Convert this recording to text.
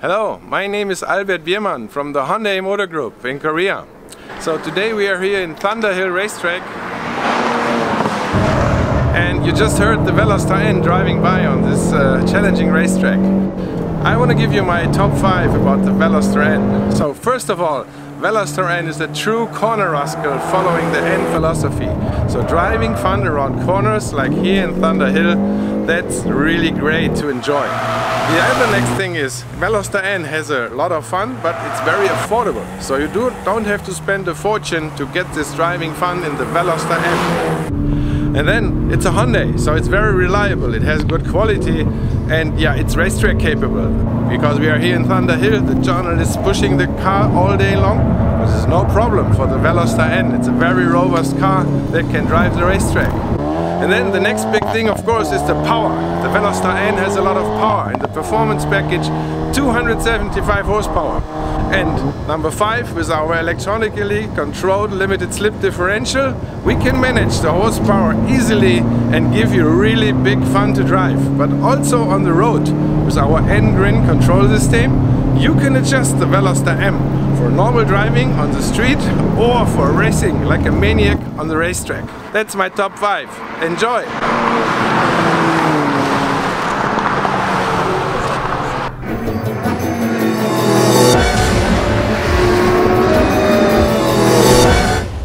Hello, my name is Albert Biermann from the Hyundai Motor Group in Korea. So today we are here in Thunderhill Racetrack and you just heard the Veloster N driving by on this challenging racetrack. I want to give you my top 5 about the Veloster N. So first of all, Veloster N is a true corner rascal following the N philosophy. So driving fun around corners like here in Thunderhill, that's really great to enjoy. The other next thing is Veloster N has a lot of fun, but it's very affordable. So you don't have to spend a fortune to get this driving fun in the Veloster N. And then it's a Hyundai, so it's very reliable, it has good quality, and yeah, it's racetrack capable. Because we are here in Thunderhill, the journal is pushing the car all day long, which is no problem for the Veloster N. It's a very robust car that can drive the racetrack. And then the next big thing, of course, is the power. The Veloster N has a lot of power. In the performance package, 275 horsepower. And number 5, with our electronically controlled limited slip differential, we can manage the horsepower easily and give you really big fun to drive. But also on the road, with our N-Grin control system, you can adjust the Veloster M for normal driving on the street or for racing like a maniac on the racetrack. That's my top 5. Enjoy!